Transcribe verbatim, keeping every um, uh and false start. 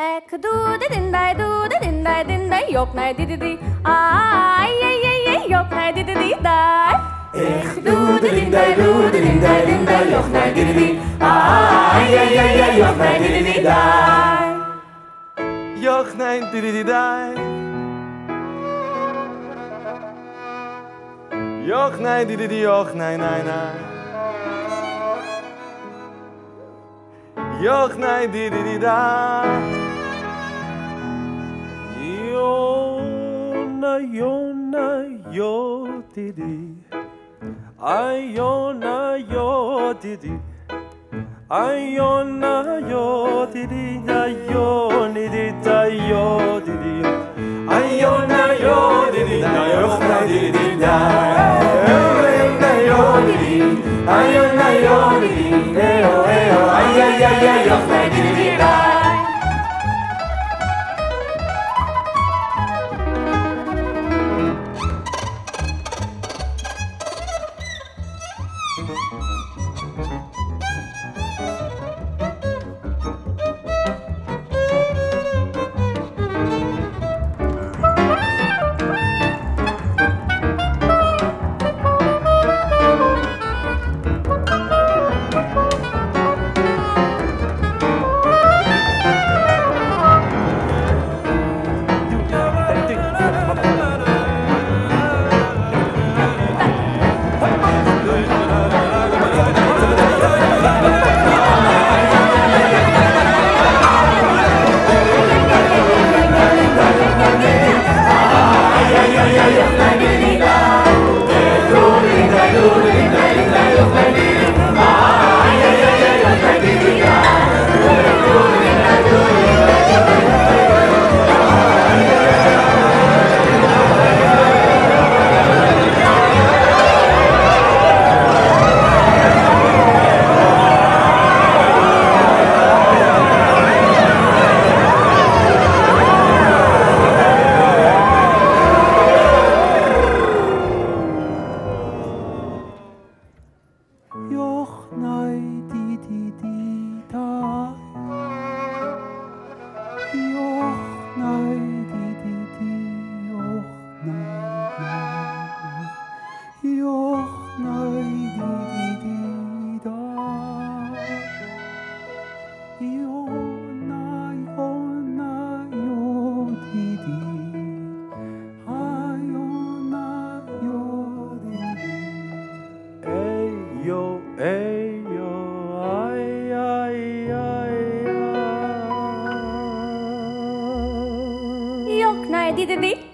Ek du de dindai du de dindai dindai yok nay di di di ay ay ay ay yok nay di di di day. Ek du de dindai du de dindai dindai yok nay di di di ay ay ay ay yok nay di di di day. Yok nay di di di day. Yok nay di di di yok nay nay nay. Yok nay di di di day. Yona yo didi, ay yona yo didi, ay yona yo didi, ay yoni didi, ay yo didi, ay yona yo didi, ay yona didi, ay yo didi, ay yona yo didi, ay yo ay yo ay ay ay ay yona didi. Did it?